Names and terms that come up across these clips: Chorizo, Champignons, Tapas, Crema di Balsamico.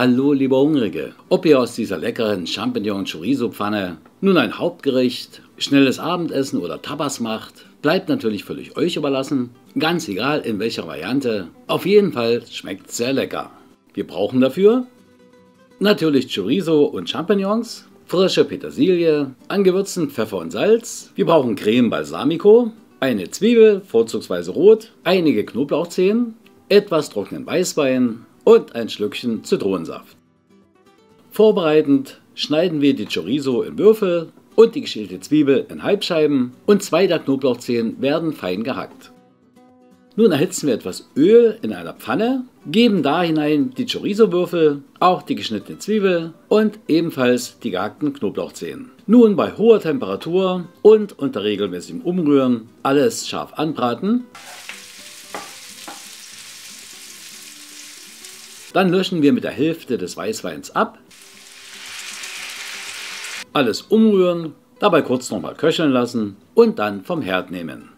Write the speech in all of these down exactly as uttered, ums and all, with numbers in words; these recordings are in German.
Hallo liebe Hungrige, ob ihr aus dieser leckeren Champignon-Chorizo-Pfanne nun ein Hauptgericht, schnelles Abendessen oder Tapas macht, bleibt natürlich völlig euch überlassen, ganz egal in welcher Variante, auf jeden Fall schmeckt sehr lecker. Wir brauchen dafür natürlich Chorizo und Champignons, frische Petersilie, angewürzten Pfeffer und Salz, wir brauchen Crema Balsamico, eine Zwiebel, vorzugsweise rot, einige Knoblauchzehen, etwas trockenen Weißwein und ein Schlückchen Zitronensaft. Vorbereitend schneiden wir die Chorizo in Würfel und die geschälte Zwiebel in Halbscheiben und zwei der Knoblauchzehen werden fein gehackt. Nun erhitzen wir etwas Öl in einer Pfanne, geben da hinein die Chorizo-Würfel, auch die geschnittene Zwiebel und ebenfalls die gehackten Knoblauchzehen. Nun bei hoher Temperatur und unter regelmäßigem Umrühren alles scharf anbraten. Dann löschen wir mit der Hälfte des Weißweins ab, alles umrühren, dabei kurz nochmal köcheln lassen und dann vom Herd nehmen.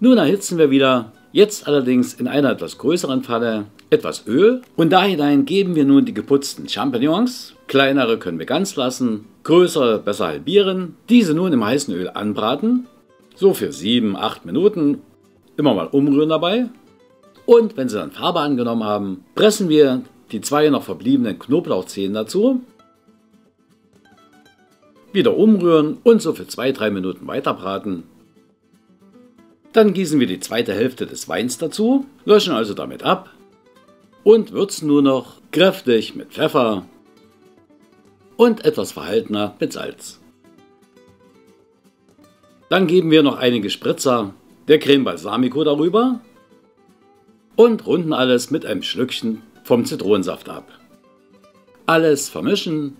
Nun erhitzen wir wieder, jetzt allerdings in einer etwas größeren Pfanne, etwas Öl und da hinein geben wir nun die geputzten Champignons, kleinere können wir ganz lassen, größere besser halbieren, diese nun im heißen Öl anbraten, so für sieben bis acht Minuten, immer mal umrühren dabei. Und wenn sie dann Farbe angenommen haben, pressen wir die zwei noch verbliebenen Knoblauchzehen dazu. Wieder umrühren und so für zwei bis drei Minuten weiterbraten. Dann gießen wir die zweite Hälfte des Weins dazu, löschen also damit ab und würzen nur noch kräftig mit Pfeffer und etwas verhaltener mit Salz. Dann geben wir noch einige Spritzer der Crema Balsamico darüber. Und runden alles mit einem Schlückchen vom Zitronensaft ab. Alles vermischen.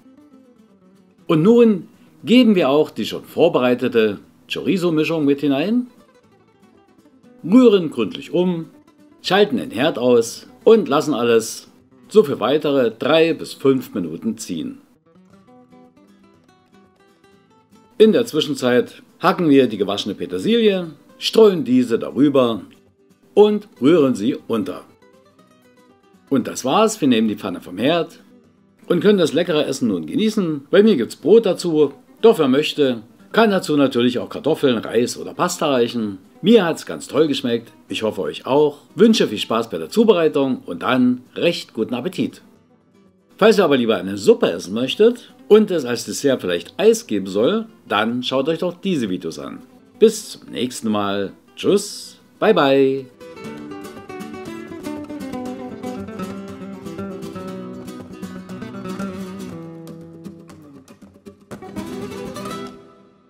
Und nun geben wir auch die schon vorbereitete Chorizo-Mischung mit hinein. Rühren gründlich um, schalten den Herd aus und lassen alles so für weitere drei bis fünf Minuten ziehen. In der Zwischenzeit hacken wir die gewaschene Petersilie, streuen diese darüber und rühren sie unter. Und das war's, wir nehmen die Pfanne vom Herd und können das leckere Essen nun genießen. Bei mir gibt's Brot dazu, doch wer möchte, kann dazu natürlich auch Kartoffeln, Reis oder Pasta reichen. Mir hat's ganz toll geschmeckt, ich hoffe euch auch. Wünsche viel Spaß bei der Zubereitung und dann recht guten Appetit. Falls ihr aber lieber eine Suppe essen möchtet und es als Dessert vielleicht Eis geben soll, dann schaut euch doch diese Videos an. Bis zum nächsten Mal, tschüss, bye bye.